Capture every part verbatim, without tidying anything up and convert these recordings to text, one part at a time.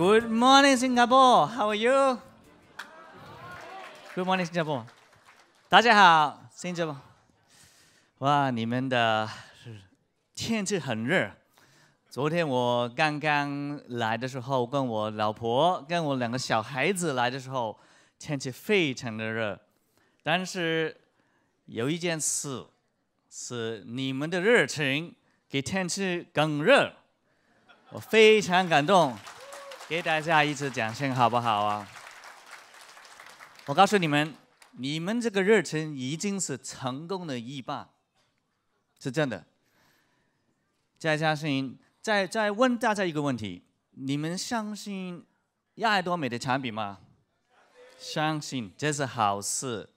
Good morning, Singapore. How are you? Good morning, Singapore. 大家好，新加坡。哇，你们的天气很热。昨天我刚刚来的时候，跟我老婆、跟我两个小孩子来的时候，天气非常的热。但是有一件事，是你们的热情给天气更热，我非常感动。 给大家一次掌声好不好啊？我告诉你们，你们这个热忱已经是成功的一半，是真的。再相信，再再问大家一个问题：你们相信爱多美的产品吗？相信，这是好事。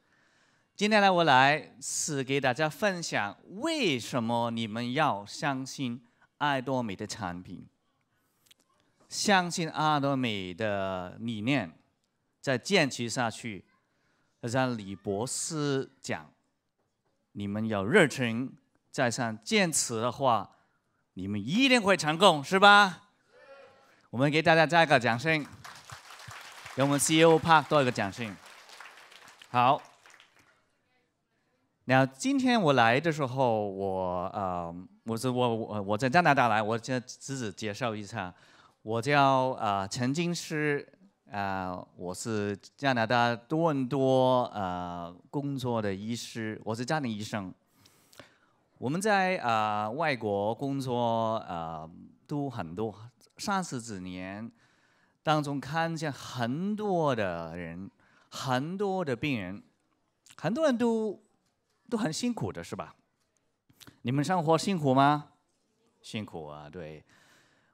今天呢，我来是给大家分享为什么你们要相信爱多美的产品。 相信爱多美的理念，再坚持下去。让李博士讲，你们有热情，再上坚持的话，你们一定会成功，是吧？我们给大家加一个掌声，给我们 C E O Park 多一个掌声。好。那今天我来的时候，我呃，我是我我我在加拿大来，我先自己介绍一下。 我叫啊陈金师，啊、呃、我是加拿大多伦多呃工作的医师，我是家庭医生。我们在啊、呃、外国工作啊、呃、都很多，三十几年当中看见很多的人，很多的病人，很多人都都很辛苦的是吧？你们生活辛苦吗？辛苦啊，对。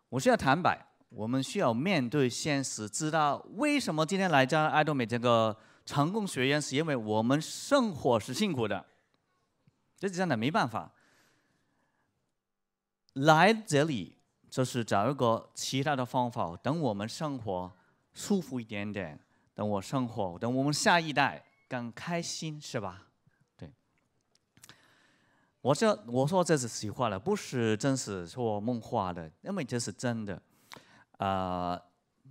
我需要坦白。 我们需要面对现实，知道为什么今天来加爱多美这个成功学院，是因为我们生活是辛苦的，这是真的没办法。来这里就是找一个其他的方法，等我们生活舒服一点点，等我生活，等我们下一代更开心，是吧？对。我说我说这是实话了，不是真是说梦话的，因为这是真的。 呃，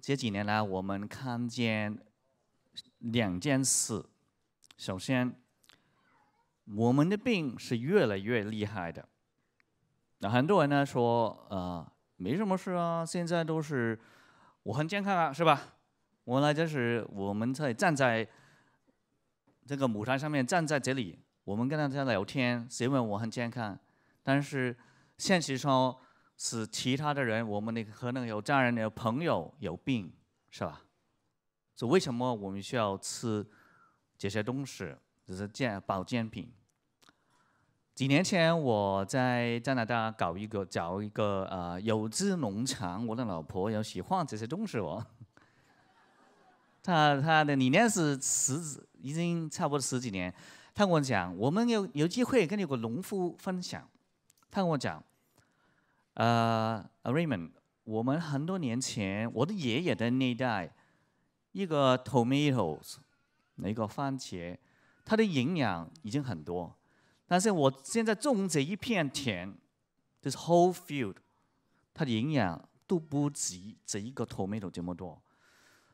这几年来，我们看见两件事。首先，我们的病是越来越厉害的。那很多人呢说，呃，没什么事啊，现在都是我很健康啊，是吧？我呢就是我们在站在这个舞台上面，站在这里，我们跟大家聊天，谁问我很健康？但是现实上。 使其他的人，我们那个可能有家人、有朋友有病，是吧？所以为什么我们需要吃这些东西，就是健保健品？几年前我在加拿大搞一个找一个呃有机农场，我的老婆也喜欢这些东西哦。她她的理念是十已经差不多十几年，她跟我讲，我们有有机会跟那个农夫分享，她跟我讲。 呃、uh, ，Raymond， 我们很多年前，我的爷爷的那一代，一个 tomatoes， 一个番茄，它的营养已经很多，但是我现在种这一片田，就是 whole field， 它的营养都不及这一个 tomato 这么多。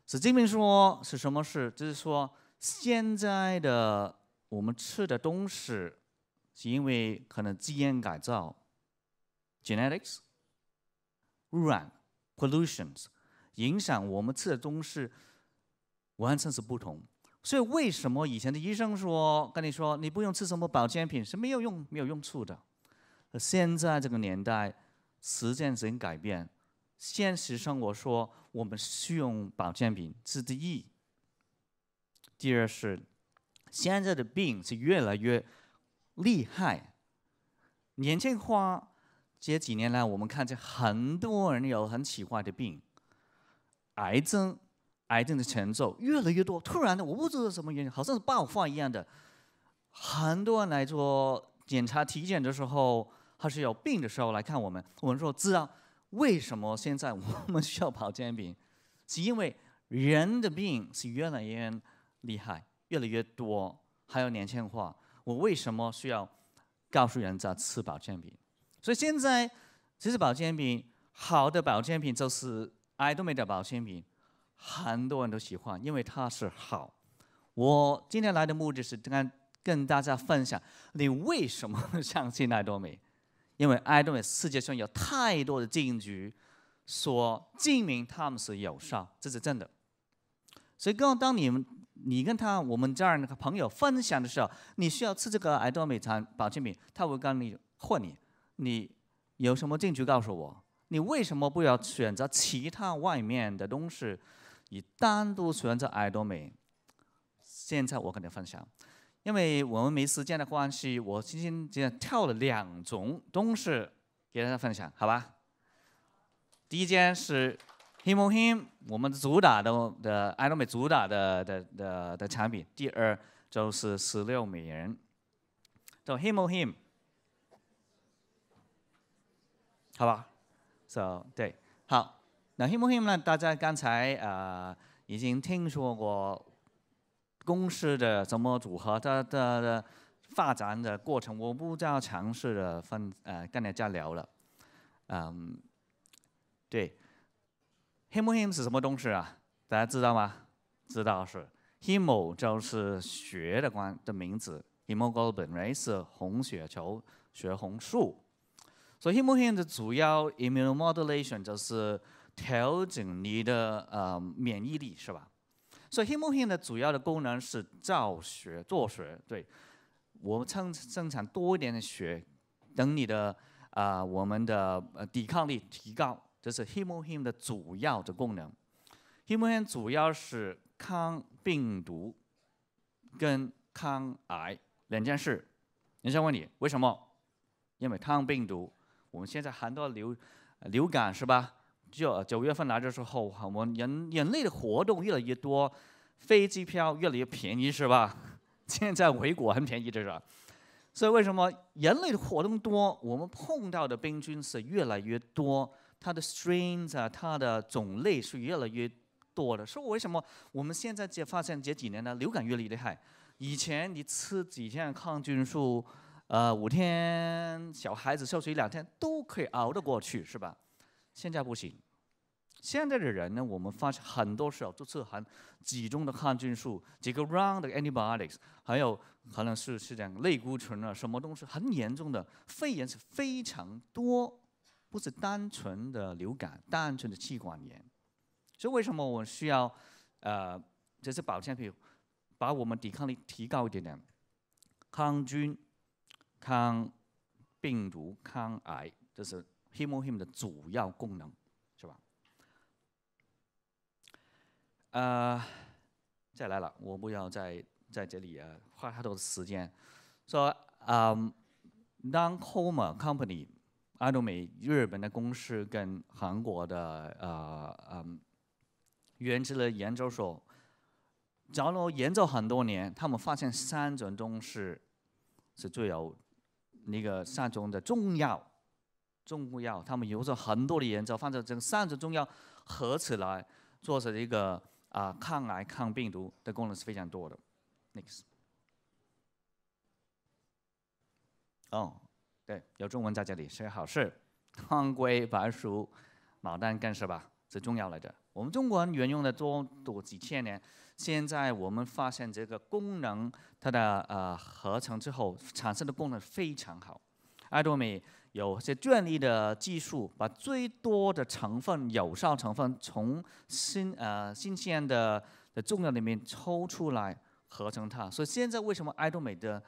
是证明说是什么事？就是说现在的我们吃的东西，是因为可能基因改造。 Genetics、污染、pollutions 影响我们吃的东西完全是不同，所以为什么以前的医生说跟你说你不用吃什么保健品是没有用、没有用处的？而现在这个年代，实践已经改变，现实生活说我们需要保健品是第一，第二是现在的病是越来越厉害，年轻化。 这几年来，我们看见很多人有很奇怪的病，癌症，癌症的前奏越来越多。突然的，我不知道什么原因，好像是爆发一样的。很多人来做检查、体检的时候，还是有病的时候来看我们。我们说知道为什么现在我们需要保健品，是因为人的病是越来越厉害，越来越多，还有年轻化。我为什么需要告诉人家吃保健品？ 所以现在，其实保健品好的保健品就是 idomed 保健品很多人都喜欢，因为它是好。我今天来的目的是跟跟大家分享，你为什么相信爱多美？因为爱多美世界上有太多的证据，所证明它们是有效，这是真的。所以，刚当你们你跟他我们这儿那个朋友分享的时候，你需要吃这个爱多美产保健品，他会跟你问你，你有什么证据告诉我？ 你为什么不要选择其他外面的东西，你单独选择爱多美？现在我跟你分享，因为我们没时间的关系，我今天今天挑了两种东西给大家分享，好吧？第一件是 HemoHIM， 我们主打的的爱多美主打的的的的产品。第二就是十六美元，叫 HemoHIM， 好吧？ So, 对，好，那 HemoHIM 呢？大家刚才呃已经听说过公式的怎么组合它的发展的过程，我不再尝试的分呃跟大家聊了。嗯，对 ，HemoHIM 是什么东西啊？大家知道吗？知道是 Hemo 就是血的关的名字 ，Hemoglobin 是红血球、血红素。 所以 HemoHIM 的主要 immunomodulation 就是调整你的呃免疫力，是吧？所以 HemoHIM 的主要的功能是造血、做血。对，我们生生产多一点的血，等你的啊、呃、我们的呃抵抗力提高，这是 HemoHIM 的主要的功能。HemoHIM 主要是抗病毒跟抗癌两件事。人家问你为什么？因为抗病毒。 我们现在很多流流感是吧？就九月份来的时候，我们人人类的活动越来越多，飞机票越来越便宜是吧？现在回国很便宜的是吧？所以为什么人类的活动多，我们碰到的病菌是越来越多，它的 strains 啊，它的种类是越来越多的。所以为什么我们现在就发现这几年呢，流感越来越厉害？以前你吃几天抗菌素。 呃，五天小孩子休息两天都可以熬得过去，是吧？现在不行。现在的人呢，我们发现很多时候都是很集中的抗菌素，几个 round 的 antibiotics， 还有可能是是这样类固醇啊，什么东西很严重的肺炎是非常多，不是单纯的流感，单纯的气管炎。所以为什么我需要呃这些保健品，把我们抵抗力提高一点点，抗菌。 抗病毒、抗癌，这是 HemoHIM 的主要功能，是吧？呃，再来了，我不要在在这里啊花太多的时间。说，嗯 ，Nanoma Company， 爱多美日本的公司跟韩国的呃嗯原子的研究所，假如研究很多年，他们发现三种东西是最有。 那个三种的中药，中药，他们有着很多的研究，反正这三种中药合起来做成一个啊、呃、抗癌、抗病毒的功能是非常多的。Next， 哦，对，有中文在这里是好事，当归、白术、牡丹根是吧？是中药来的。我们中国人沿用的多多几千年，现在我们发现这个功能。 它的呃合成之后产生的功能非常好，爱多美有些专利的技术，把最多的成分有效成分从新呃新鲜的的中药里面抽出来合成它，所以现在为什么爱多美的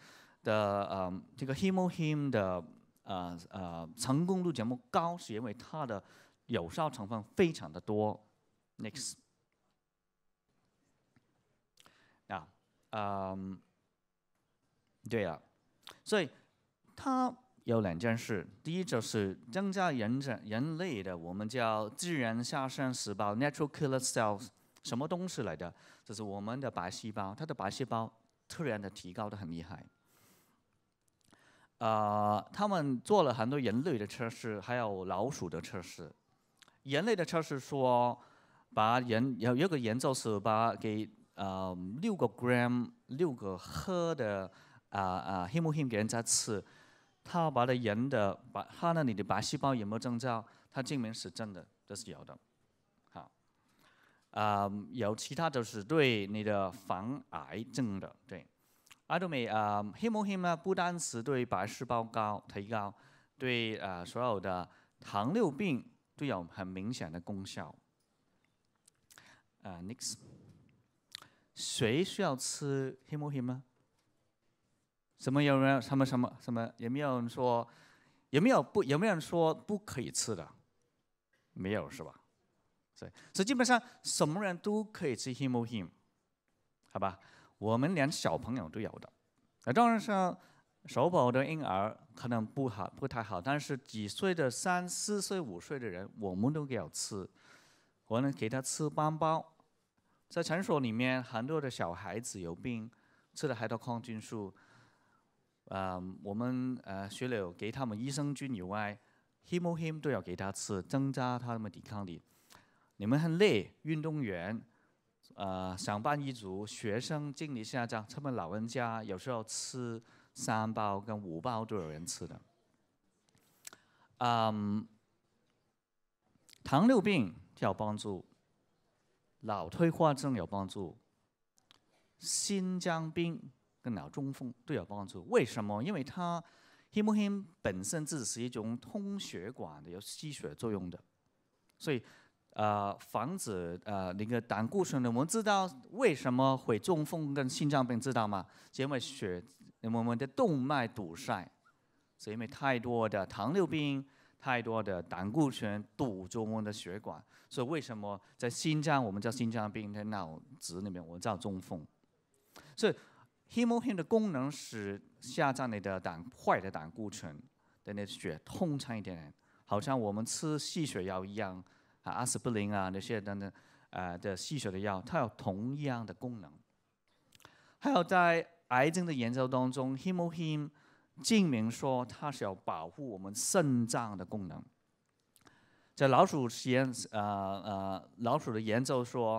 的呃这个 HemoHIM 的呃呃成功率这么高，是因为它的有效成分非常的多。Next， 啊，嗯。 对啊，所以它有两件事，第一就是增加人人类的我们叫自然杀生细胞 （natural killer cells） 什么东西来的？就是我们的白细胞，它的白细胞突然的提高的很厉害。呃，他们做了很多人类的测试，还有老鼠的测试。人类的测试说，把人有有个研究是把给呃六个 gram 六个克的。 啊啊 ，HemoHIM 给人家吃，他把的人的把他那里的白细胞有没有增加？它证明是真的，这是有的。好，啊、呃，有其他就是对你的防癌症的，对。阿杜美啊 ，HemoHIM 呢不单是对白细胞高提高，对啊、呃、所有的糖尿病都有很明显的功效。啊、呃、，Next， 谁需要吃 HemoHIM 呢？ 什么有没有什么什么什么有没有人说有没有不有没有人说不可以吃的？没有是吧？所以所以基本上什么人都可以吃 HemoHIM， 好吧？我们连小朋友都有的。那当然是手抱的婴儿可能不好不太好，但是几岁的三四岁五岁的人我们都给他吃，我能给他吃斑包。在诊所里面很多的小孩子有病，吃了很多抗菌素。 呃， um, 我们呃，除了给他们益生菌以外 ，HemoHIM 都要给他吃，增加他们抵抗力。你们很累，运动员、呃，上班一族、学生、精力下降，他们老人家有时候吃三包跟五包都有人吃的。嗯，糖尿病有帮助，脑退化症有帮助，心脏病。 跟脑中风都有帮助，为什么？因为它 HemoHIM 本身自己是一种通血管的、有吸血作用的，所以呃，防止呃那个胆固醇的。我们知道为什么会中风跟心脏病，知道吗？是因为血我们的动脉堵塞，是因为太多的糖尿病、太多的胆固醇堵住我们的血管，所以为什么在心脏我们叫心脏病，在脑子里面我们叫中风，所以。 HemoHIM 的功能是下降你的胆坏的胆固醇，让你的血通畅一点，好像我们吃细血药一样，啊阿司匹林啊那些等等，呃的细血的药，它有同样的功能。还有在癌症的研究当中 ，HemoHIM 证明说它是要保护我们肾脏的功能。在老鼠实验，呃呃，老鼠的研究说，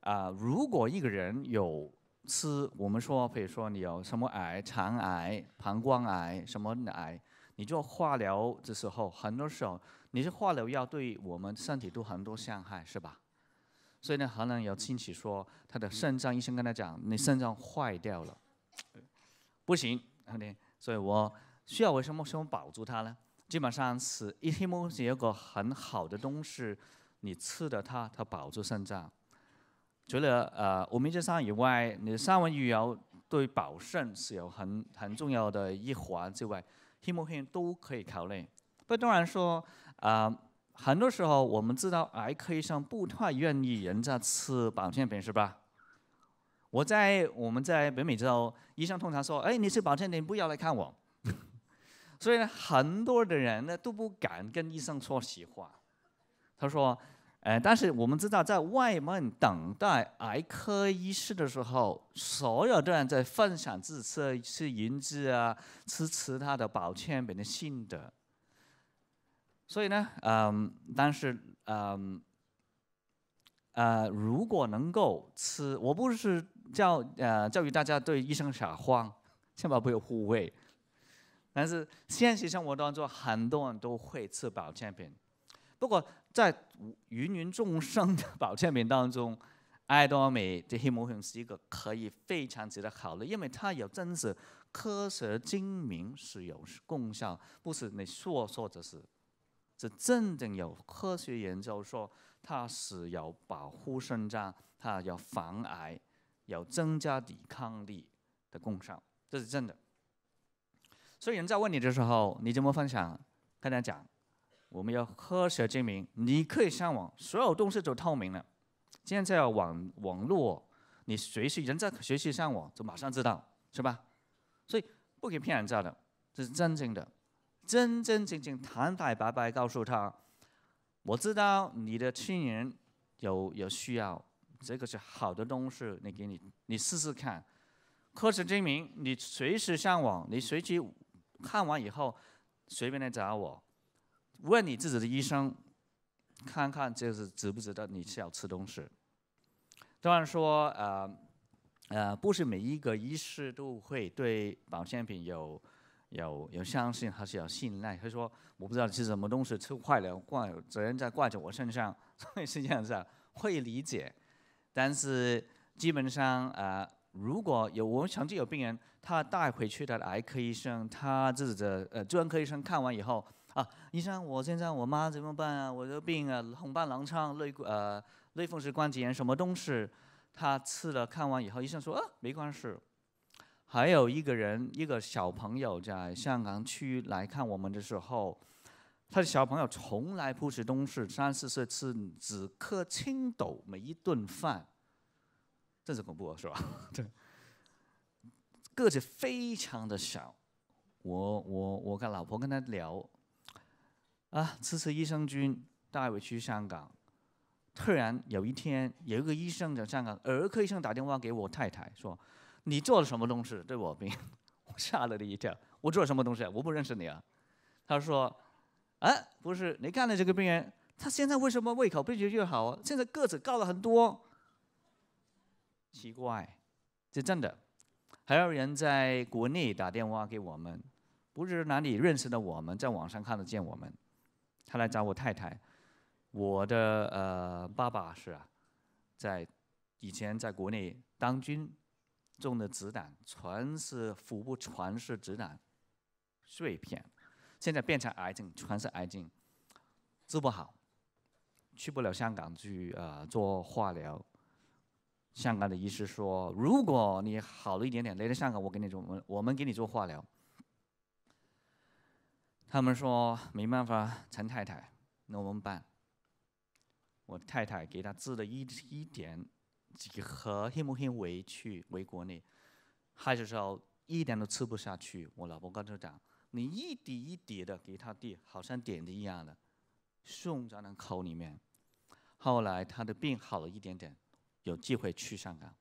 啊、呃、如果一个人有 吃我们说，比如说你有什么癌，肠癌、膀胱癌，什么癌，你做化疗的时候，很多时候你是化疗药对我们身体都很多伤害，是吧？所以呢，可能有亲戚说他的肾脏，医生跟他讲，你肾脏坏掉了，不行，所以我需要为什么什么保住它呢？基本上是一 HemoHIM 是一个很好的东西，你吃的它，它保住肾脏。 除了呃欧米伽三以外，你的三文鱼油对保肾是有很很重要的一环之外 ，HemoHIM 都可以考虑。不，当然说啊、呃，很多时候我们知道癌科医生不太愿意人家吃保健品，是吧？我在我们在北美洲，医生通常说，哎，你吃保健品不要来看我。所以呢，很多的人呢都不敢跟医生说实话。他说。 呃，但是我们知道，在外面等待癌科医师的时候，所有的人在分享自己吃银子啊，吃其他的保健品的心得。所以呢，嗯，但是，嗯，呃，如果能够吃，我不是教呃教育大家对医生撒谎，千万不要误会。但是现实生活当中，很多人都会吃保健品，不过。 在芸芸众生的保健品当中，爱多美的 HemoHIM 是一个可以非常值得考虑，因为它有真实科学证明是有功效，不是你说说这是，是真正有科学研究说它是有保护肾脏，它有防癌，有增加抵抗力的功效，这是真的。所以人在问你的时候，你怎么分享？跟他讲。 我们要科学证明，你可以上网，所有东西都透明了。现在网网络，你随时人在学习上网，就马上知道，是吧？所以不可以骗人家的，这是真正的，真真正正坦坦白白告诉他，我知道你的亲人有有需要，这个是好的东西，你给你你试试看，科学证明，你随时上网，你随时看完以后，随便来找我。 问你自己的医生，看看这是值不值得你是要吃东西。当然说，呃，呃，不是每一个医师都会对保健品有有有相信还是有信赖。他说我不知道吃什么东西，吃坏了怪责任在挂在我身上，所以是这样子，会理解。但是基本上呃，如果有我们曾经有病人，他带回去的癌科医生，他自己的呃专科医生看完以后啊，医生，我现在我妈怎么办啊？我的病啊，红斑狼疮、类呃类风湿关节炎什么东西？他吃了看完以后，医生说啊，没关系。 还有一个人，一个小朋友在香港区来看我们的时候，他的小朋友从来不吃东西，三四岁吃只克青豆每一顿饭，真是恐怖是吧？对，个子非常的小，我我我跟老婆跟他聊，啊，吃吃益生菌带回去香港，突然有一天有一个医生在香港儿科医生打电话给我太太说。 你做了什么东西对我病？我吓了你一跳。我做了什么东西？我不认识你啊。他说：“哎、啊，不是，你看了这个病人，他现在为什么胃口比较好啊？现在个子高了很多。奇怪，这真的。还有人在国内打电话给我们，不知哪里认识的我们，在网上看得见我们。他来找我太太，我的呃爸爸是啊，在以前在国内当军。” 中的子弹全是腹部全是子弹碎片，现在变成癌症，全是癌症，治不好，去不了香港去呃做化疗。香港的医师说，如果你好了一点点，来到香港，我给你做，我们我们给你做化疗。他们说没办法，陈太太，那我们办。我太太给他治了一一点。 几何 HemoHIM 回去回国内，还是说一点都吃不下去。我老婆跟他讲，你一滴一滴的给他滴，好像点滴一样的，送到那口里面。后来他的病好了一点点，有机会去香港。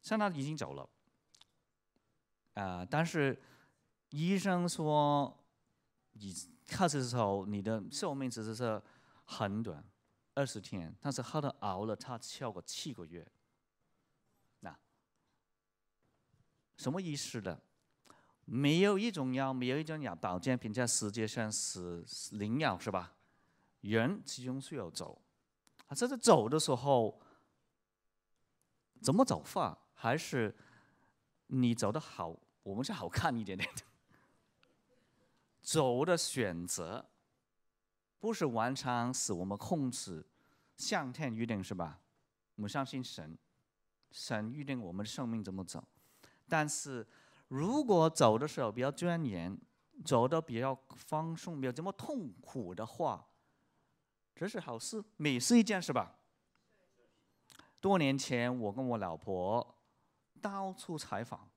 香港已经走了，啊、呃，但是医生说，你开始的时候你的寿命只是很短。 二十天，但是他都熬了，他超过七个月。那什么意思呢？没有一种药，没有一种药保健品在世界上是灵药，是吧？人始终是要走，啊，这是走的时候怎么走法？还是你走的好，我们是好看一点点的。走的选择。 不是完全是我们控制，上天预定是吧？我们相信神，神预定我们的生命怎么走。但是如果走的时候比较钻研，走的比较放松，没有这么痛苦的话，这是好事，美事一件是吧？多年前我跟我老婆到处采访，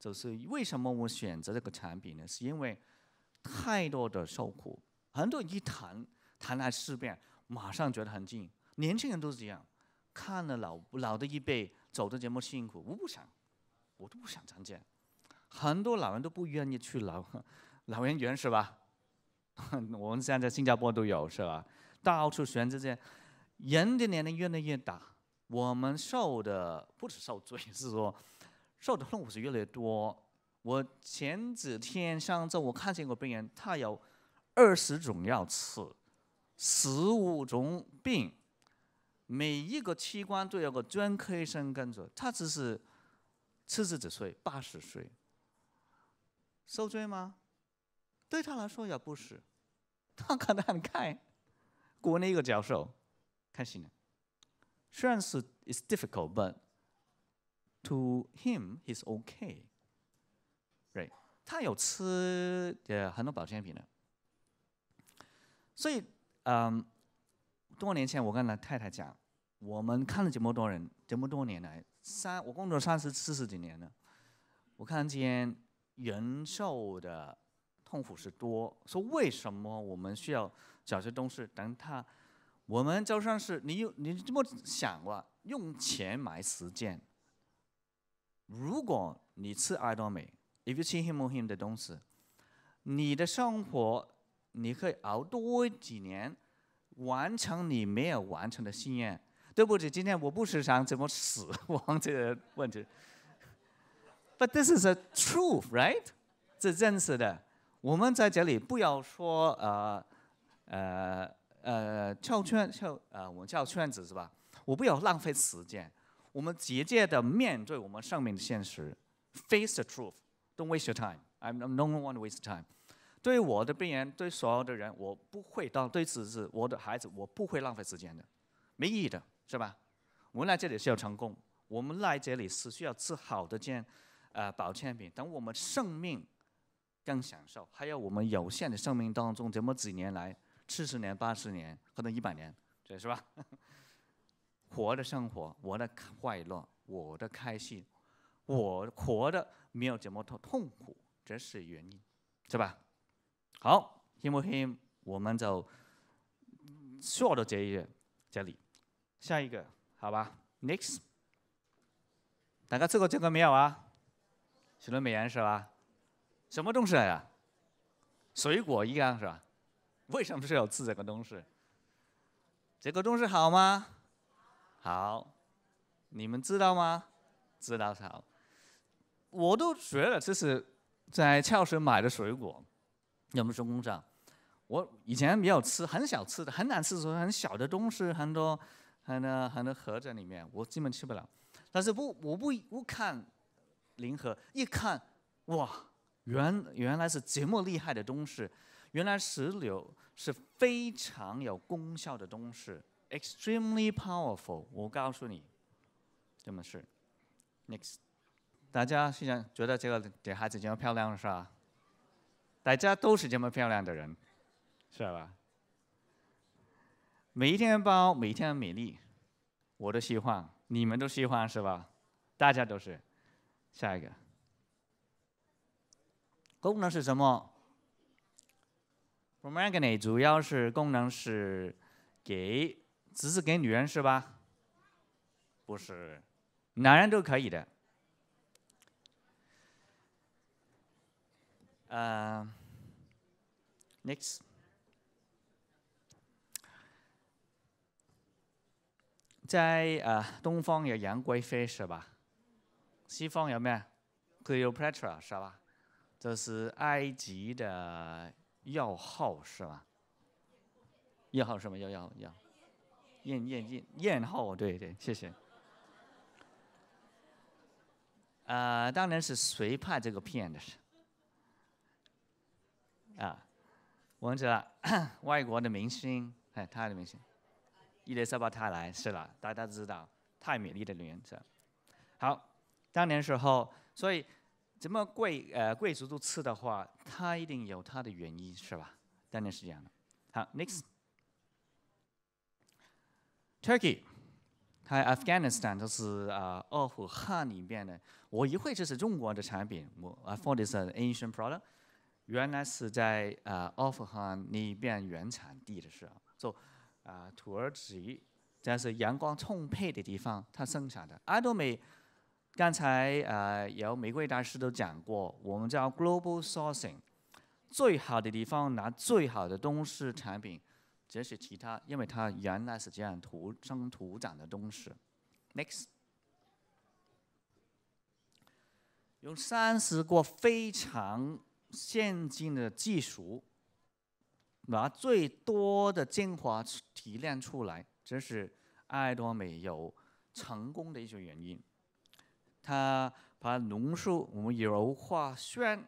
就是为什么我选择这个产品呢？是因为太多的受苦。 很多人一谈谈来事变，马上觉得很近。年轻人都是这样，看了老老的一辈走的这么辛苦，我不想，我都不想参加。很多老人都不愿意去老老人院是吧？我们现在新加坡都有是吧？到处选这些，人的年龄越来越大，我们受的不是受罪，是说受的痛苦是越来越多。我前几天上周我看见一个病人，他有。 二十种药吃，十五种病，每一个器官都有个专科医生跟着。他只是七十几岁、八十岁，受罪吗？对他来说也不是，他看得很开。国内一个教授，开心了。虽然是 it's difficult, but to him he's okay. Right? 他有吃呃很多保健品的。 所以，嗯，多年前我跟他太太讲，我们看了这么多人，这么多年来，三我工作三十四十几年了，我看见人受的痛苦是多，说为什么我们需要找些东西？等他，我们就算是你有你这么想过，用钱买时间。如果你吃爱多美 ，if you 吃 HemoHIM 的东西，你的生活。 你可以熬多几年，完成你没有完成的心愿。对不起，今天我不是想怎么死亡这个问题。But this is a truth, right？ 这真实的。我们在这里不要说呃呃呃跳圈跳呃我们叫圈子是吧？我不要浪费时间。我们直接的面对我们生命的现实 ，face the truth. Don't waste your time. I'm no one to waste time. 对我的病人，对所有的人，我不会当对自己、我的孩子，我不会浪费时间的，没意义的，是吧？我们来这里是要成功，我们来这里是需要吃好的健，呃，保健品，等我们生命更享受。还有我们有限的生命当中，这么几年来，七十年、八十年，可能一百年，这是吧？活的生活，我的快乐，我的开心，我活的没有这么痛痛苦，这是原因，是吧？ 好 ，HemoHIM， 我们就说到这一这里，下一个好吧 ？Next， 大家吃过这个没有啊？许多美人是吧？什么东西呀、啊？水果一样是吧？为什么是要吃这个东西？这个东西好吗？好，你们知道吗？知道好，我都学了，这是在超市买的水果。 有没有工厂？我以前没有吃，很少吃的，很难吃，所以很小的东西，很多，很多很多盒子里面，我基本吃不了。但是不，我不不看零盒，一看，哇，原原来是这么厉害的东西，原来石榴是非常有功效的东西 ，extremely powerful。我告诉你，这么是 ，next， 大家现在觉得这个这孩子这么漂亮是吧？ 大家都是这么漂亮的人，是吧？每一天包，每一天美丽，我都喜欢，你们都喜欢是吧？大家都是。下一个，功能是什么 ？Pomegranate 主要是功能是给，只是给女人是吧？不是，男人都可以的。 呃、uh, ，next， 在呃、uh, 东方有杨贵妃是吧？西方有咩 ？Cleopatra 是吧？这是埃及的谚号是吧？谚号什么？要要要，谚谚谚谚号，对对，谢谢。呃，uh, 当然是谁拍这个片的？ 啊，我知道外国的明星，哎，他的明星，伊丽莎白泰莱是了，大家知道，太美丽的女人是。好，当年时候，所以怎么贵呃贵族都吃的话，它一定有它的原因是吧？当年是这样的。好 ，next，Turkey， 还有 Afghanistan 就是啊阿富汗里面的，我一会这是中国的产品，我 I thought this an Asian product。 原来是在呃阿富汗那边原产地的时候，就啊土耳其，这是阳光充沛的地方，它生产的。阿多美，刚才呃有玫瑰大师都讲过，我们叫 global sourcing， 最好的地方拿最好的东西产品，这是其他，因为它原来是这样土生土长的东西。Next， 用三十个非常 先进的技术，拿最多的精华提炼出来，这是爱多美有成功的一些原因。它把浓缩我们硫化醛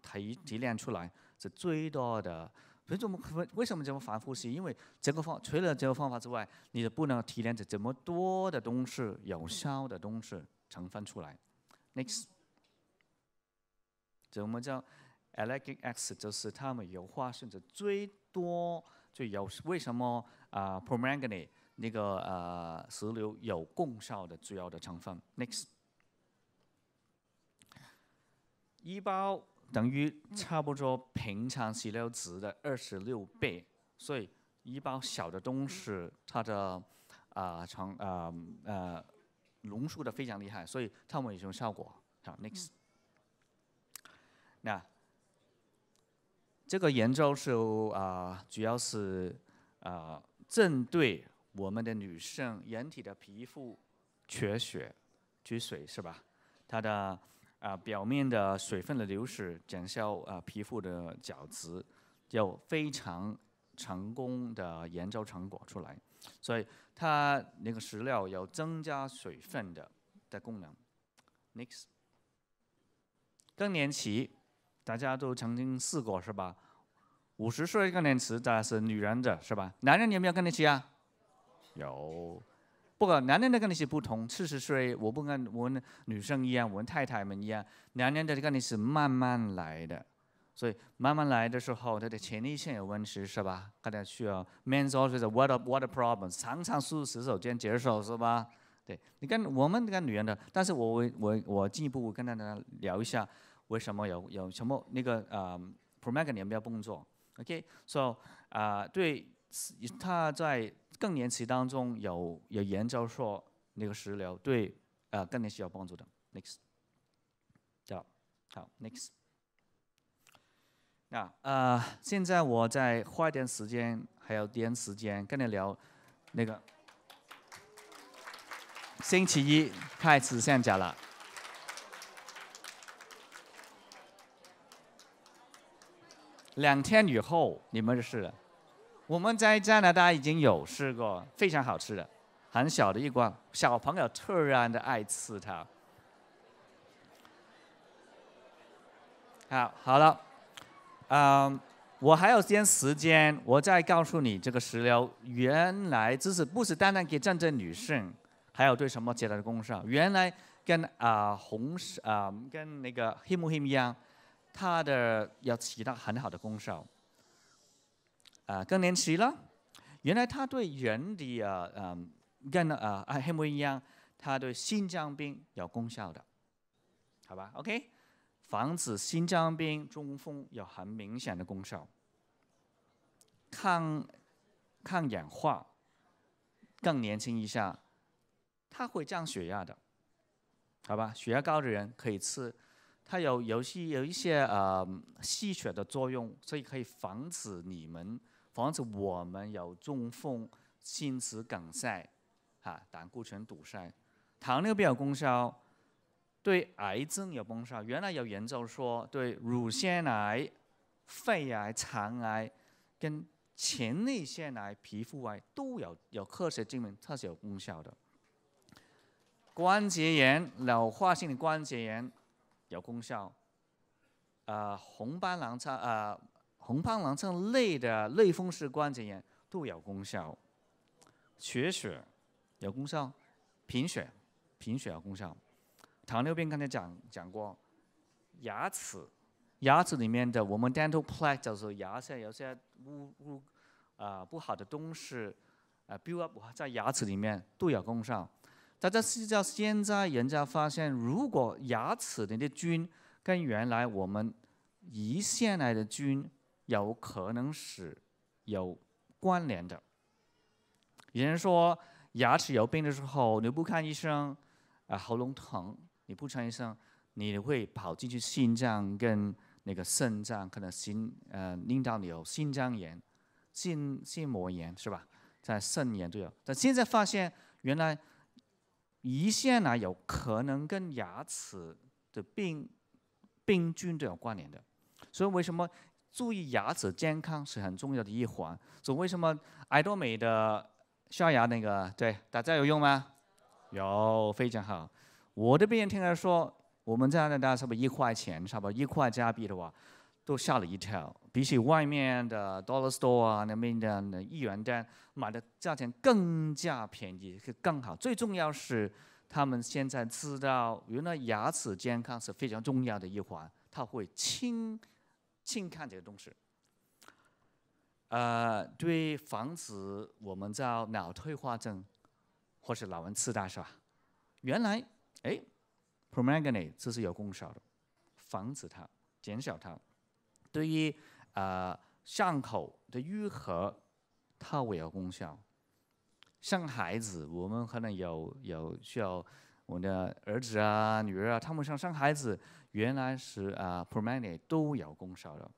提提炼出来是最多的。所以我们为什么这么反复？是因为这个方除了这个方法之外，你不能提炼出这么多的东西、有效的东西成分出来。Next， 我们叫 electric acid 就是它们有化甚至最多就有为什么啊、呃、pomegranate 那个呃石榴有功效的主要的成分。Next， 一包等于差不多平常石榴籽的二十六倍，所以一包小的东西它的啊成啊呃浓缩的非常厉害，所以它们有什么效果？好 ，next。 那这个研究是啊、呃，主要是啊、呃，针对我们的女性人体的皮肤缺血、缺水是吧？它的啊、呃、表面的水分的流失，减少啊、呃、皮肤的角质，有非常成功的研究成果出来，所以它那个食料有增加水分的的功能。Next， 更年期大家都曾经试过是吧？五十岁更年期但是女人的是吧？男人有没有更年期啊？有，不过男人的更年期不同，四十岁我不跟我们女生一样，我们太太们一样，男人的更年期慢慢来的。 所以慢慢来的时候，他的前列腺有问题是吧？大家需要 men's also the water water problems， 常常漱洗手间解手是吧？对，你看我们跟女人的，但是我我我进一步跟大家聊一下为什么有有什么那个呃 Pomegranate 有没有工作 ？OK，so 啊，对，他在更年期当中有有研究说那个食疗对呃更年期有帮助的。Next， 好，好 ，Next。 那呃， uh, 现在我再花点时间，还有点时间跟你聊那个星期一开始上架了。两天以后你们就试了，我们在加拿大已经有试过，非常好吃的，很小的一罐，小朋友突然的爱吃它。好，好了。 嗯， um, 我还有点时间，我再告诉你这个食疗原来只是不是单单给战争女性，还有对什么其他的功效。原来跟啊、呃、红啊、呃、跟那个 HemoHIM 一样，它的要起到很好的功效。啊、呃，更年期了，原来它对人的啊嗯、呃、跟啊、呃、HemoHIM 一样，它对心脏病有功效的，好吧 ？OK。 防止心脏病、中风有很明显的功效，抗抗氧化，更年轻一下，它会降血压的，好吧？血压高的人可以吃，它有有些有一些呃吸血的作用，所以可以防止你们、防止我们有中风、心室梗塞、啊胆固醇堵塞、糖尿病有功效。 对癌症有帮助。原来有研究说，对乳腺癌、肺癌、肠癌、跟前列腺癌、皮肤癌都有有科学证明它是有功效的。关节炎、老化性的关节炎有功效。呃，红斑狼疮、呃红斑狼疮类的类风湿关节炎都有功效。缺血有功效，贫血贫血有功效。 糖尿病刚才讲讲过，牙齿，牙齿里面的我们 dental plaque 就是牙下有些污污啊不好的东西啊 build up 在牙齿里面都有功效。大家知道现在人家发现，如果牙齿里的菌跟原来我们胰腺癌的菌有可能是有关联的。有人说牙齿有病的时候你不看医生啊喉咙疼。 你不穿医生，你会跑进去心脏跟那个肾脏，可能心呃令到你有心脏炎、心心膜炎是吧？在肾炎都有。但现在发现，原来胰腺癌有可能跟牙齿的病病菌都有关联的。所以为什么注意牙齿健康是很重要的一环？所以为什么爱多美的刷牙那个对大家有用吗？有，非常好。 我的病人听他说，我们加拿大差不多一块钱，差不多一块加币的话，都吓了一跳。比起外面的 dollar store 啊，那边的一元店买的价钱更加便宜，更好。最重要是，他们现在知道，原来牙齿健康是非常重要的一环，他会轻轻看这个东西。呃，对，防止我们叫脑退化症，或是老人痴呆是吧？原来。 哎 ，Pomegranate 这是有功效的，防止它，减少它。对于呃伤口的愈合，它会有功效。像孩子，我们可能有有需要，我们的儿子啊、女儿啊，他们想生孩子，原来是啊 Pomegranate 都有功效的。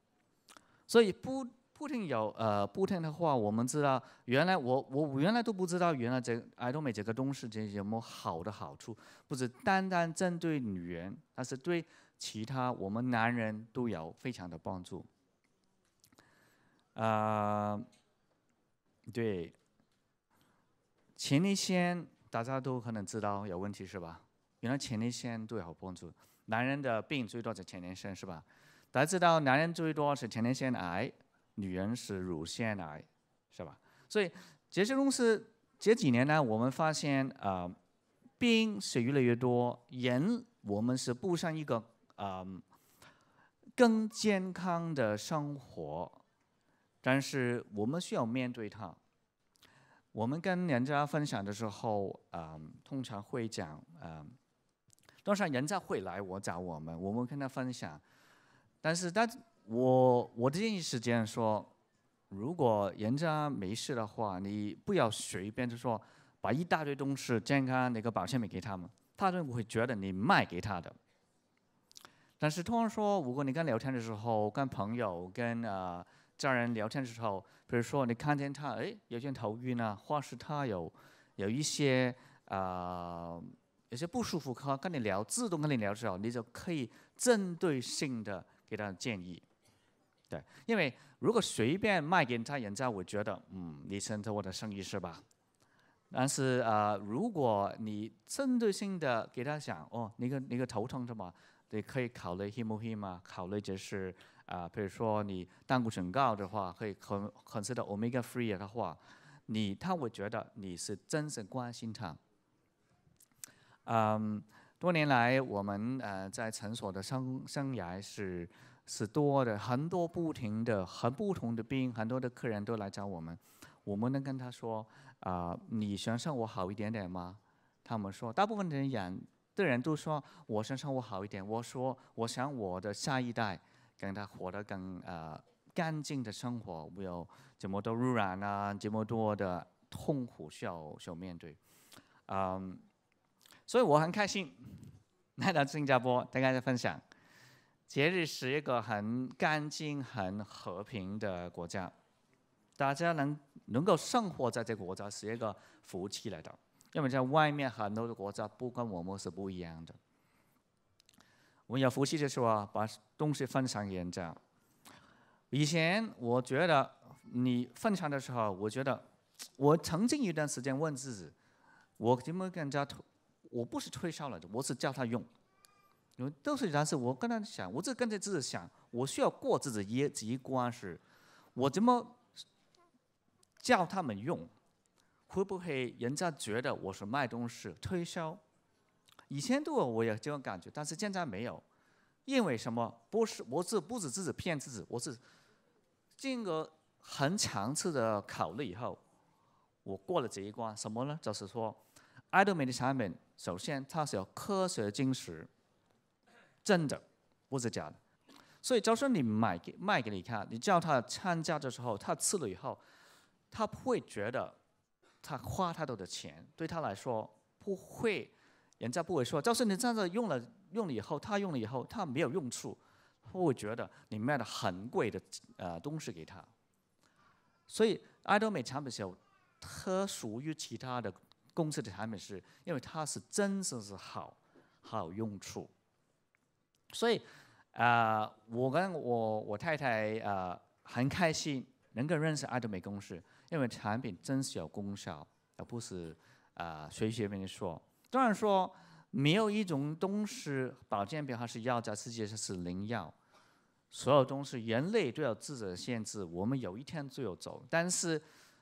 所以不不听有呃不听的话，我们知道原来我我原来都不知道原来这爱多美这个东西这有没有好的好处，不是单单针对女人，但是对其他我们男人都有非常的帮助。呃，对，前列腺大家都可能知道有问题是吧？原来前列腺对有帮助。男人的病最多是前列腺是吧？大家知道男人最多是前列腺癌，女人是乳腺癌，是吧？所以这些东西这几年呢，我们发现啊、呃，病是越来越多，人我们是步上一个啊、呃、更健康的生活，但是我们需要面对它。我们跟人家分享的时候，啊、呃，通常会讲啊。呃 当然，人家会来我找我们，我们跟他分享。但是，但我我的建议是这样说：如果人家没事的话，你不要随便就说把一大堆东西、健康那个保健品给他们，他们会觉得你卖给他的。但是，通常说，如果你跟聊天的时候、跟朋友、跟呃家人聊天的时候，比如说你看见他，哎，有些头晕啊，或是他有有一些啊。呃 有些不舒服，他跟你聊，自动跟你聊的时候，你就可以针对性的给他建议，对，因为如果随便卖给他，人家会觉得，嗯，你想做我的生意是吧？但是呃，如果你针对性的给他讲，哦，你个你个头疼什么，你可以考虑 HemoHIM 啊，考虑就是啊、呃，比如说你胆固醇高的话，可以考考虑到 omega three 的话，你他会觉得你是真正关心他。 嗯， um, 多年来我们呃在诊所的生生涯是是多的，很多不停的、很不同的病，很多的客人都来找我们。我们能跟他说啊、呃，你想让我好一点点吗？他们说，大部分的人的人都说我想让我好一点。我说，我想我的下一代跟他活得更呃干净的生活，没有这么多污染啊，这么多的痛苦需要需要面对，嗯。 所以我很开心来到新加坡，跟大家分享。节日是一个很干净、很和平的国家，大家能能够生活在这个国家是一个福气来的，因为在外面很多的国家不跟我们是不一样的。我有福气的时候，把东西分享给人家。以前我觉得你分享的时候，我觉得我曾经有一段时间问自己，我怎么跟人家 我不是推销来的，我是叫他用，因为都是但是我跟他想，我只跟着自己想，我需要过自己一这一关是，我怎么叫他们用，会不会人家觉得我是卖东西推销？以前对我我有这种感觉，但是现在没有，因为什么？不是我是不是自己骗自己，我是经过很强次的考虑以后，我过了这一关，什么呢？就是说。 爱多美的产品，首先它是有科学精神，真的不是假的。所以，就算你买给卖给你看，你叫他参加的时候，他吃了以后，他不会觉得他花太多的钱，对他来说不会，人家不会说，就是你真的用了用了以后，他用了以后他没有用处，不会觉得你卖的很贵的呃东西给他。所以，爱多美产品是有特殊于其他的。 公司的产品是因为它是真正是好，好用处，所以，啊、呃，我跟我我太太啊、呃、很开心能够认识爱多美公司，因为产品真是有功效，而不是啊随随便便说。当然说没有一种东西保健品还是药在世界上是灵药，所有东西人类都有自己的限制，我们有一天就要走，但是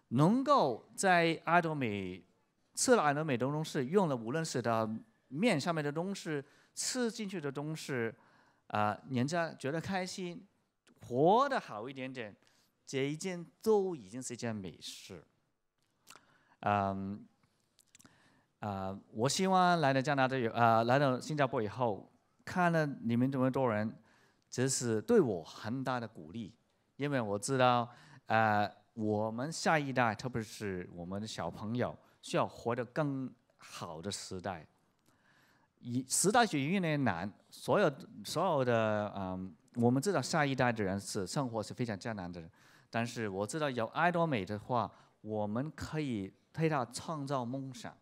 能够在爱多美。 吃了爱多美的东西，用了无论是的面上面的东西，吃进去的东西，啊、呃，人家觉得开心，活得好一点点，这一件都已经是一件美事。嗯，啊、呃，我希望来到加拿大以啊、呃，来到新加坡以后，看了你们这么多人，这是对我很大的鼓励，因为我知道，啊、呃，我们下一代，特别是我们的小朋友。 需要活得更好的时代，以时代是越来越难，所有所有的嗯，我们知道下一代的人是生活是非常艰难的，但是我知道有爱多美的话，我们可以替他创造梦想，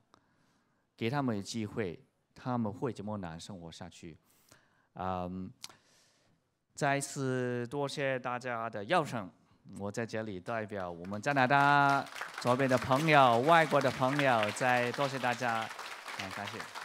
给他们机会，他们会怎么难生活下去？嗯，再次多谢大家的邀请。我在这里代表我们加拿大左边的朋友、外国的朋友，再多谢大家，感谢。